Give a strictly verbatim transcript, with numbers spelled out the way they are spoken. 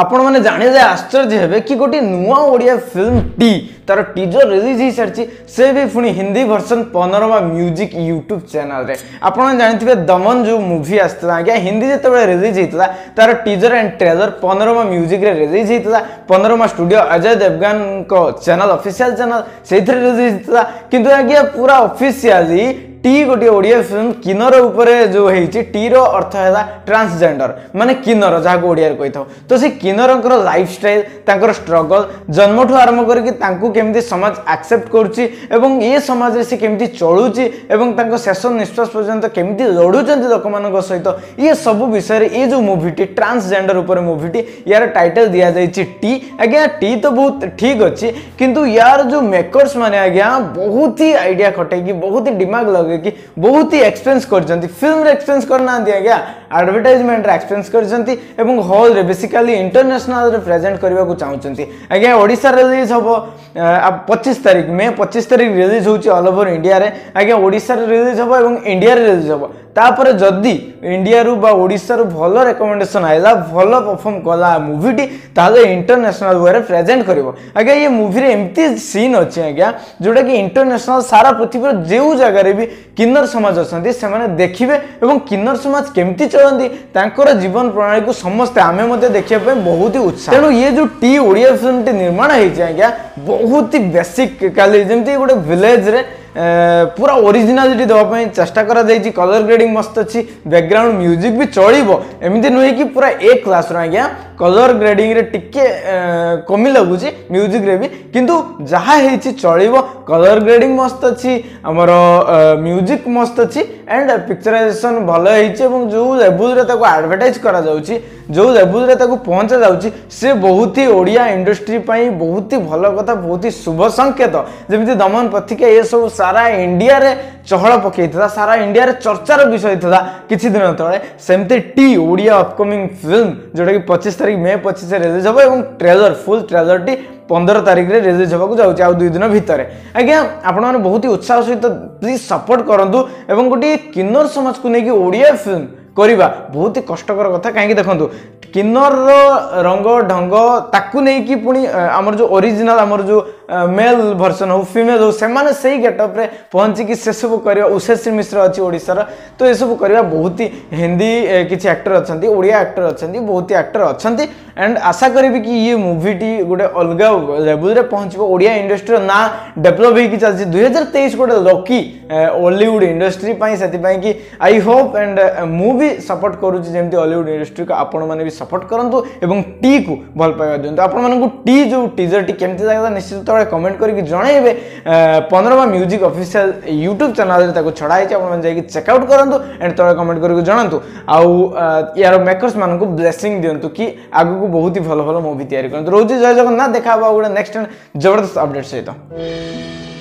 आपण मैंने जाणी जाए आश्चर्य हे कि गोटे नुआ ओडिया फिल्म टी तार टीजर रिलीज हो सारी से भी पुणी Hindi version Panorama Music YouTube channel रे आपने जानते दमन जो मूवी आसता आज्ञा हिंदी जिते रिलीज होता तार teaser and trailer Panorama Music रे रिलीज होता पनोरमा स्टूडियो अजय देवगन को चैनल ऑफिशियल चैनल से रिलीज होता किंतु आज्ञा पूरा ऑफिशियली टी गोटे ओडिया फिल्म किन्नर उपरे जो होती टी रो अर्थ है ट्रांसजेंडर माने किन्नर जहाँ को ओडिया कही था तो से किन्नर को लाइफ स्टाइल तांकर स्ट्रगल जन्म ठू आरंभ करके समाज एक्सेप्ट करुच्ची एवं ये समाज से केमती चलुची एवं तांको शेष निश्वास पर्यंत केमती लड़ुचंती लोक मान सहित ये सब विषय ये जो मूवीटी ट्रांसजेंडर उपर मूवीटी यार टाइटल दि जाइए टी आज्ञा टी तो बहुत ठीक अच्छी किंतु यार जो मेकर्स माने आज्ञा बहुत ही आइडिया खटेगी बहुत ही दिमाग लगे कि बहुत ही एक्सपेंस करजंती फिल्म रे एक्सपेंस करना दिया गया एडवर्टाइजमेंट रे एक्सपेंस करजंती एवं हॉल रे बेसिकली इंटरनेशनल रे प्रेजेंट करबा को चाहउचंती आगे ओडिसा रिलीज होबो पच्चीस तारीख में पच्चीस तारीख रिलीज होची ऑल ओवर इंडिया रे आगे ओडिसा रे रिलीज होबो एवं इंडिया रे रिलीज होबो तापर जदि इंडिया रु बा ओडिसा रु भल रेकमेंडेशन आइला भल परफॉर्म कला मूवीटी ताले इंटरनेशनल वे प्रेजेंट करिवो आगे ये मूवी रे एमती सीन अछि आज्ञा जोटा कि इंटरनेशनल सारा पृथ्वी जेउ जगह रे भी किन्नर समाज असंती से माने देखिबे एवं किन्नर समाज केमती चलंती तांकर जीवन प्रणाली को समस्त आमे मते देखिया पे बहुत ही उत्साह तेनु ये जो टी ओडिया फिल्म टी निर्माण हे छै आज्ञा बहुत ही बेसिक काले जेमती गोटे विलेज रे पूरा ओरिजिनालिटी देवाई चेस्टा करा कलर ग्रेडिंग मस्त अच्छी बैकग्राउंड म्यूजिक भी चलो एमती नुहे कि पूरा एक क्लास रज्ञा कलर ग्रेडिंग रे टिके कमी लगुच म्यूजिक रे भी किंतु जहाँ चलो कलर ग्रेडिंग मस्त अच्छी आमर म्यूजिक मस्त अच्छी एंड पिक्चराइजेसन भल हो जो लेवल एडवर्टाइज करा जो लेवल पहुँचा जाऊँगी से बहुत ही ओडिया इंडस्ट्री बहुत ही भल कथा बहुत ही शुभ संकेत जमी दमन पथिका ये सब सारा इंडिया रे चहल पकई था सारा इंडिया रे चर्चार विषय था किसी दिन तेज सेमती टी ओडिया अपकमिंग फिल्म जोटा कि पच्चीस तारीख मे पच्चीस रिलीज होगा और ट्रेलर फुल ट्रेलर टी पंद्रह तारीख रे रिलीज होगा जाऊँगी आउ दुई दिन भितर आज्ञा आपण मैंने बहुत ही उत्साह सहित प्लीज सपोर्ट करूँ एवं गोटे किन्नर समाज को लेकिन ओडिया फिल्म करवा बहुत ही कष्टकर कथा कहीं देखो किन्नर रंग ढंग ताकू नहीं कि पुणी आमर जो ओरिजिनल आमर जो मेल वर्सन हो फीमेल हो से माने सही गेटअप रे पहुँचिकी से सब करवा उषेश्री मिश्र अच्छी ओडिशार तो ये सब करवा बहुत ही हिंदी किसी एक्टर अच्छा ओडिया एक्टर अच्छा बहुत ही एक्टर अच्छा एंड आशा करी कि ये मूवीटी गोटे अलग लेवल रे पहुँचो ओडिया इंडस्ट्री ना डेभलप होगी चलती दुई हजार तेईस गोटे लकी हॉलीवुड इंडस्ट्री से आई होप एंड मु भी सपोर्ट करुँची हॉलीवुड इंडस्ट्री को आपण मैंने भी सपोर्ट करूँ एवं टी को भल पाइबा दिखाँ आपको टी जो टीजर टी केमती लगे निश्चित भाव कमेंट करके जन Panorama Music official YouTube channel छड़ाई आपकी चेकआउट करूँ एंड तले कमेंट करके जनातु आउ यार मेकर्स मान को ब्लेसिंग दिंतु कि आग को बहुत ही भल भल मूवी तैयारी करते रोज जय जगन्नाथ देखा गोटे नेक्स्ट जबरदस्त अपडेट सहित।